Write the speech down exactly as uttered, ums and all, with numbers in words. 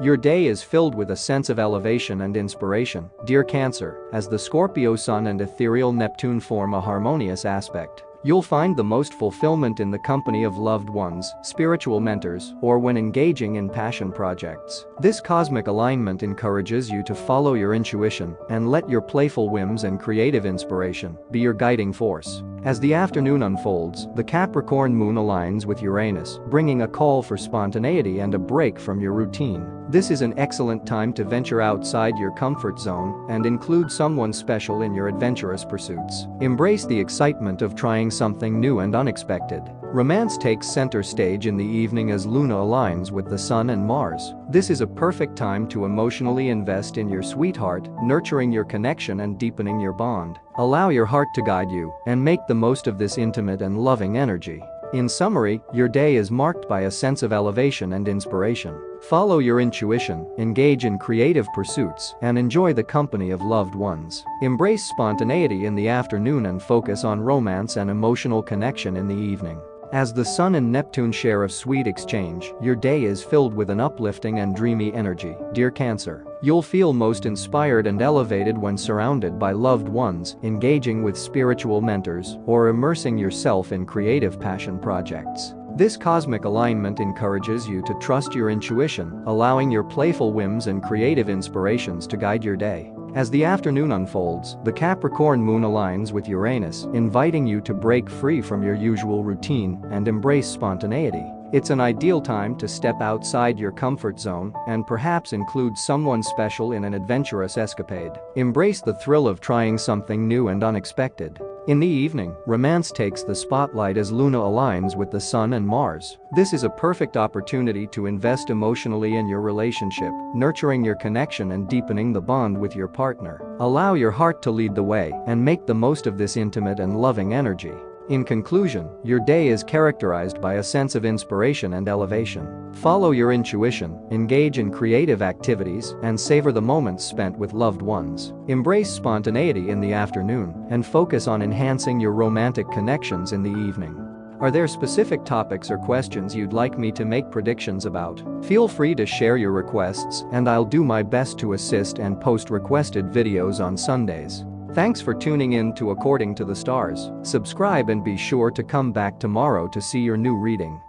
Your day is filled with a sense of elevation and inspiration, dear Cancer, as the Scorpio Sun and ethereal Neptune form a harmonious aspect. You'll find the most fulfillment in the company of loved ones, spiritual mentors, or when engaging in passion projects. This cosmic alignment encourages you to follow your intuition and let your playful whims and creative inspiration be your guiding force. As the afternoon unfolds, the Capricorn moon aligns with Uranus, bringing a call for spontaneity and a break from your routine. This is an excellent time to venture outside your comfort zone and include someone special in your adventurous pursuits. Embrace the excitement of trying something new and unexpected. Romance takes center stage in the evening as Luna aligns with the Sun and Mars. This is a perfect time to emotionally invest in your sweetheart, nurturing your connection and deepening your bond. Allow your heart to guide you and make the most of this intimate and loving energy. In summary, your day is marked by a sense of elevation and inspiration. Follow your intuition, engage in creative pursuits, and enjoy the company of loved ones. Embrace spontaneity in the afternoon and focus on romance and emotional connection in the evening. As the Sun and Neptune share a sweet exchange, your day is filled with an uplifting and dreamy energy, dear Cancer. You'll feel most inspired and elevated when surrounded by loved ones, engaging with spiritual mentors, or immersing yourself in creative passion projects. This cosmic alignment encourages you to trust your intuition, allowing your playful whims and creative inspirations to guide your day. As the afternoon unfolds, the Capricorn moon aligns with Uranus, inviting you to break free from your usual routine and embrace spontaneity. It's an ideal time to step outside your comfort zone and perhaps include someone special in an adventurous escapade. Embrace the thrill of trying something new and unexpected. In the evening, romance takes the spotlight as Luna aligns with the Sun and Mars. This is a perfect opportunity to invest emotionally in your relationship, nurturing your connection and deepening the bond with your partner. Allow your heart to lead the way and make the most of this intimate and loving energy. In conclusion, your day is characterized by a sense of inspiration and elevation. Follow your intuition, engage in creative activities, and savor the moments spent with loved ones. Embrace spontaneity in the afternoon and focus on enhancing your romantic connections in the evening. Are there specific topics or questions you'd like me to make predictions about? Feel free to share your requests, and I'll do my best to assist and post requested videos on Sundays. Thanks for tuning in to According to the Stars. Subscribe and be sure to come back tomorrow to see your new reading.